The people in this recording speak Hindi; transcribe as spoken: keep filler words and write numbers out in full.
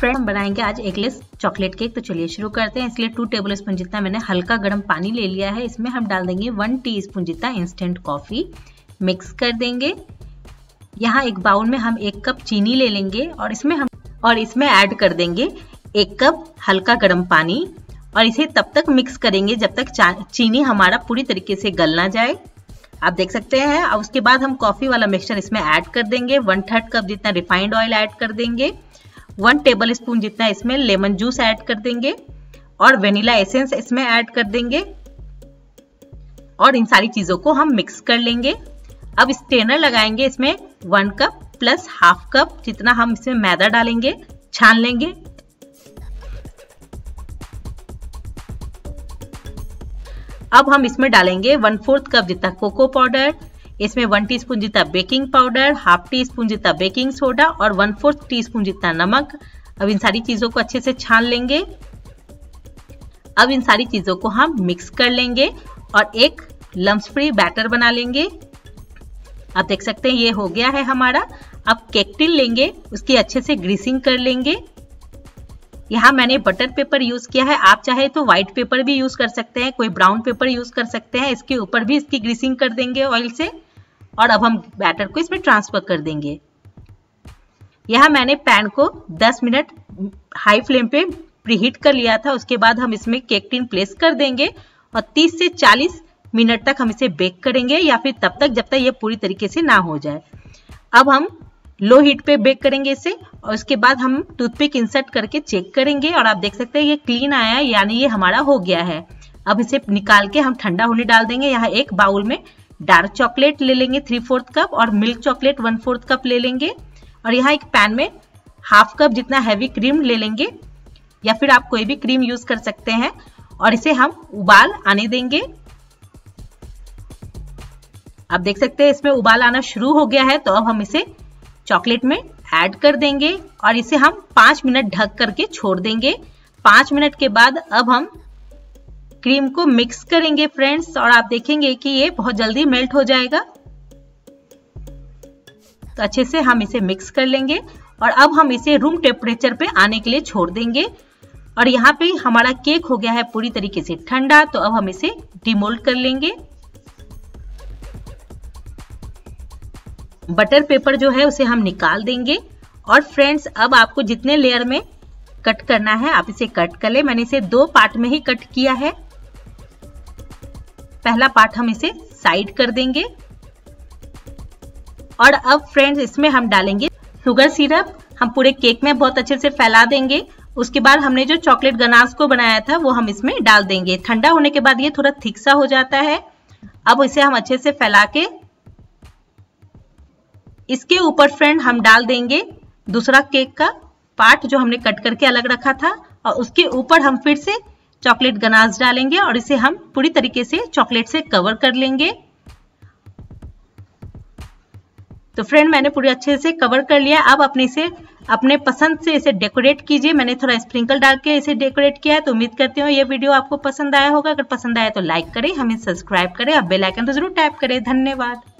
फ्रेंड हम बनाएंगे आज एगलेस चॉकलेट केक। तो चलिए शुरू करते हैं। इसलिए टू टेबल स्पून जितना मैंने हल्का गर्म पानी ले लिया है, इसमें हम डाल देंगे वन टीस्पून जितना इंस्टेंट कॉफ़ी, मिक्स कर देंगे। यहाँ एक बाउल में हम एक कप चीनी ले लेंगे और इसमें हम और इसमें ऐड कर देंगे एक कप हल्का गर्म पानी और इसे तब तक मिक्स करेंगे जब तक चीनी हमारा पूरी तरीके से गल ना जाए। आप देख सकते हैं। और उसके बाद हम कॉफ़ी वाला मिक्सचर इसमें ऐड कर देंगे। वन थर्ड कप जितना रिफाइंड ऑयल ऐड कर देंगे, वन टेबल स्पून जितना इसमें लेमन जूस ऐड कर देंगे और वेनिला एसेंस इसमें ऐड कर देंगे और इन सारी चीज़ों को हम मिक्स कर लेंगे। अब स्ट्रेनर लगाएंगे, इसमें one cup plus half cup जितना हम इसमें मैदा डालेंगे, छान लेंगे। अब हम इसमें डालेंगे वन फोर्थ कप जितना कोको पाउडर, इसमें वन टीस्पून जितना baking powder, half teaspoon जितना बेकिंग सोडा और वन फोर्थ टीस्पून जितना नमक। अब इन सारी चीज़ों को अच्छे से छान लेंगे। अब इन सारी चीज़ों को हम मिक्स कर लेंगे और एक लम्स फ्री बैटर बना लेंगे। आप देख सकते हैं ये हो गया है हमारा। अब केक टिन लेंगे, उसकी अच्छे से ग्रीसिंग कर लेंगे। यहाँ मैंने बटर पेपर यूज किया है, आप चाहे तो व्हाइट पेपर भी यूज कर सकते हैं, कोई ब्राउन पेपर यूज कर सकते हैं। इसके ऊपर भी इसकी ग्रीसिंग कर देंगे ऑयल से। और अब हम बैटर को इसमें ट्रांसफर कर देंगे। यहाँ मैंने पैन को दस मिनट हाई फ्लेम पे प्रीहीट कर लिया था। उसके बाद हम इसमें केक टिन प्लेस कर देंगे और तीस से चालीस मिनट तक हम इसे बेक करेंगे, या फिर तब तक जब तक ये पूरी तरीके से ना हो जाए। अब हम लो हीट पे बेक करेंगे इसे और उसके बाद हम टूथपिक इंसर्ट करके चेक करेंगे और आप देख सकते हैं ये क्लीन आया है, यानी ये हमारा हो गया है। अब इसे निकाल के हम ठंडा होने डाल देंगे। यहाँ एक बाउल में डार्क चॉकलेट ले लेंगे थ्री फोर्थ कप और milk chocolate one fourth cup ले लेंगे और यहाँ एक पैन में हाफ कप जितना हैवी क्रीम ले लेंगे, या फिर आप कोई भी क्रीम यूज कर सकते हैं। और इसे हम उबाल आने देंगे। आप देख सकते हैं इसमें उबाल आना शुरू हो गया है। तो अब हम इसे चॉकलेट में ऐड कर देंगे और इसे हम पाँच मिनट ढक करके छोड़ देंगे। पाँच मिनट के बाद अब हम क्रीम को मिक्स करेंगे फ्रेंड्स, और आप देखेंगे कि ये बहुत जल्दी मेल्ट हो जाएगा। तो अच्छे से हम इसे मिक्स कर लेंगे और अब हम इसे रूम टेम्परेचर पे आने के लिए छोड़ देंगे। और यहाँ पे हमारा केक हो गया है पूरी तरीके से ठंडा। तो अब हम इसे डिमोल्ड कर लेंगे। बटर पेपर जो है उसे हम निकाल देंगे। और फ्रेंड्स अब आपको जितने लेयर में कट करना है आप इसे कट कर ले। मैंने इसे दो पार्ट में ही कट किया है। पहला पार्ट हम इसे साइड कर देंगे। और अब फ्रेंड्स इसमें हम डालेंगे शुगर सिरप, हम पूरे केक में बहुत अच्छे से फैला देंगे। उसके बाद हमने जो चॉकलेट गनाश को बनाया था वो हम इसमें डाल देंगे। ठंडा होने के बाद ये थोड़ा थिक सा हो जाता है। अब इसे हम अच्छे से फैला के इसके ऊपर फ्रेंड हम डाल देंगे दूसरा केक का पार्ट जो हमने कट करके अलग रखा था, और उसके ऊपर हम फिर से चॉकलेट गनाश डालेंगे और इसे हम पूरी तरीके से चॉकलेट से कवर कर लेंगे। तो फ्रेंड मैंने पूरे अच्छे से कवर कर लिया। अब अपने से अपने पसंद से इसे डेकोरेट कीजिए। मैंने थोड़ा स्प्रिंकल डाल के इसे डेकोरेट किया है। तो उम्मीद करती हूँ ये वीडियो आपको पसंद आया होगा। अगर पसंद आया तो लाइक करें, हमें सब्सक्राइब करें और बेल आइकन तो जरूर टैप करें। धन्यवाद।